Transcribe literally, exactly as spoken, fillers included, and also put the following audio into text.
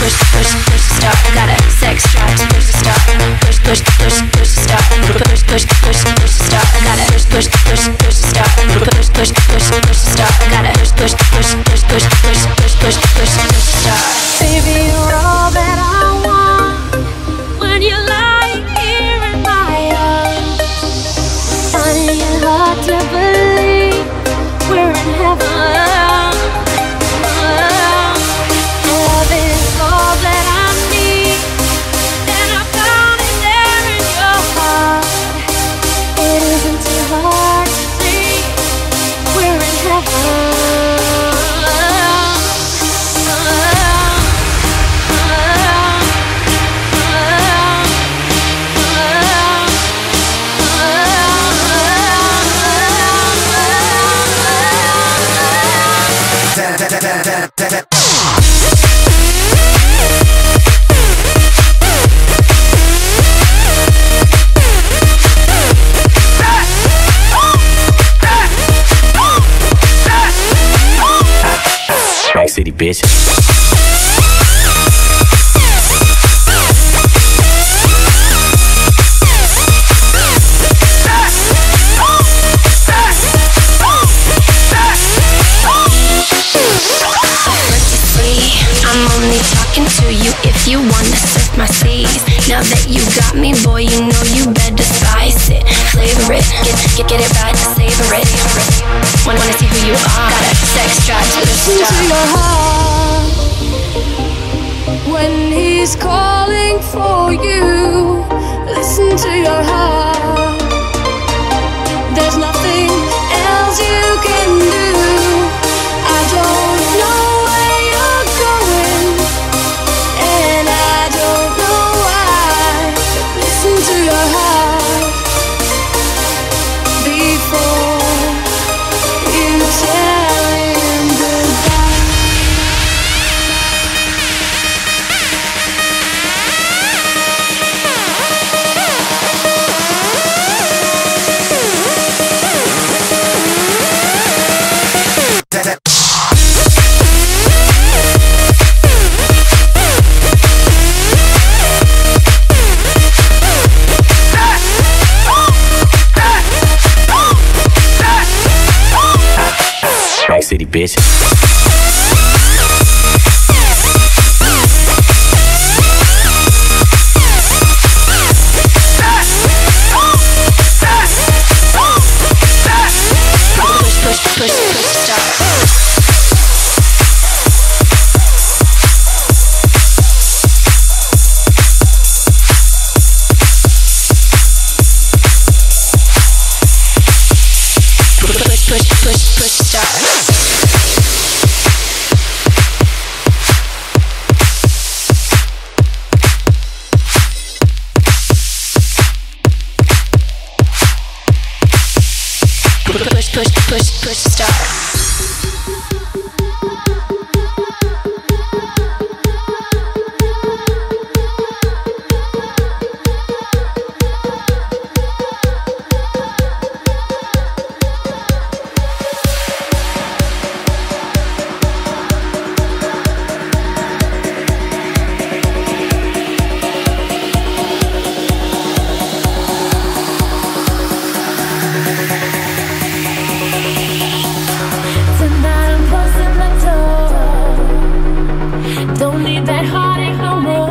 push, push, push, stop. Got a sex drive, push, stop. Push, push, push, push, stop. Push, push, push, push, stop. Got a push, push, push, push, stop. Push, push, push, push, stop. Got a push, push, push, push, push, push, push, push, push, push, stop. Baby, you're all that I want when you lie here in my arms. Finding it hard to believe we're in heaven. City bitch. I'm only talking to you if you wanna surf my seas. Now that you got me, boy, you know you better spice it, flavor it, get get, get it right, savor it. Wanna wanna see who you are? Got a sex drive to the stars. Listen to your heart when he's calling for you. Listen to your heart. There's nothing else you can do. I don't know. City bitch. Don't need that heartache no more.